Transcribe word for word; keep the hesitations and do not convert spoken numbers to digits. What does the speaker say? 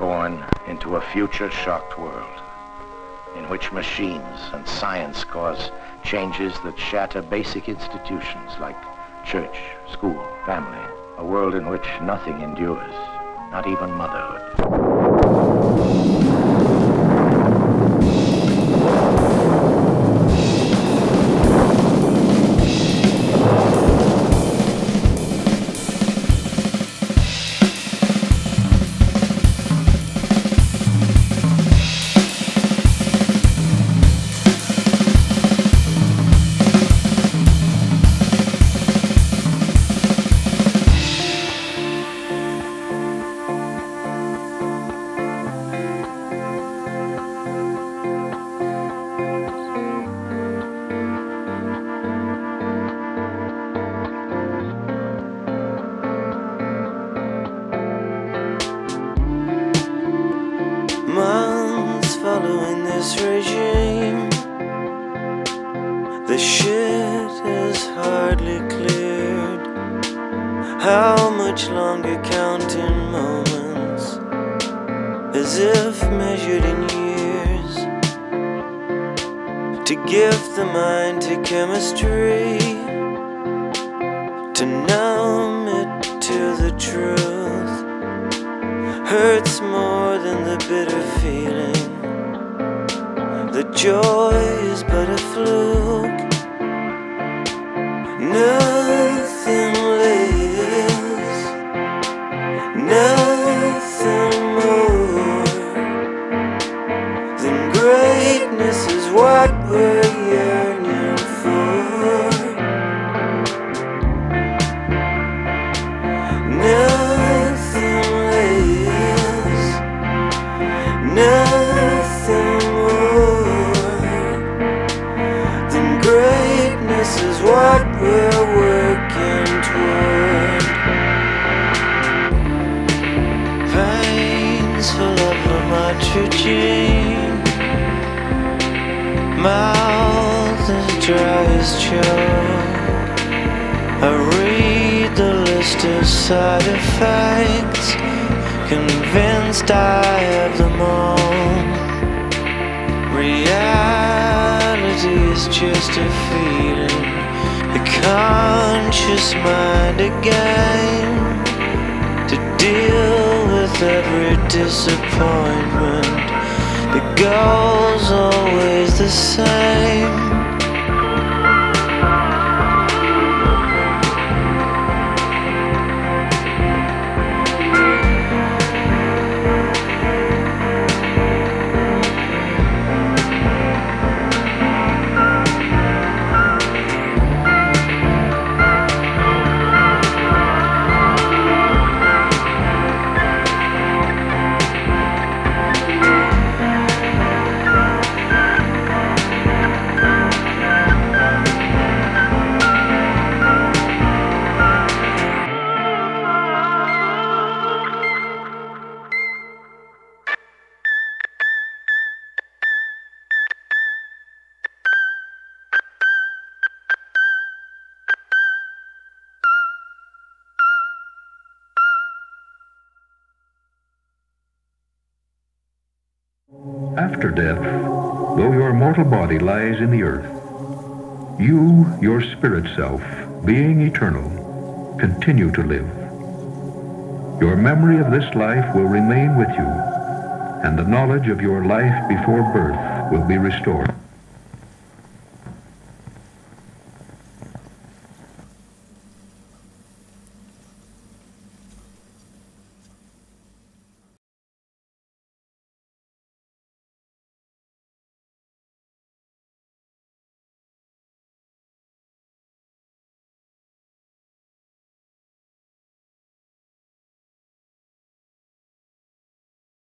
born into a future-shocked world in which machines and science cause changes that shatter basic institutions like church, school, family. A world in which nothing endures, not even motherhood. Following this regime, the shit is hardly cleared. How much longer counting moments, as if measured in years, to give the mind to chemistry, to numb it to the truth, hurts more than the bitter feeling. The joy is but a fluke. Nothing lives, nothing more than greatness is what we're yearning for. Nothing lives, nothing. This is what we're working toward. Veins full of lamotrigine, mouth as dry as chalk. I read the list of side effects, convinced I have them all. Reality is just a feeling. Conscious mind again to deal with every disappointment. The goal's always the same. After death, though your mortal body lies in the earth, you, your spirit self, being eternal, continue to live. Your memory of this life will remain with you, and the knowledge of your life before birth will be restored.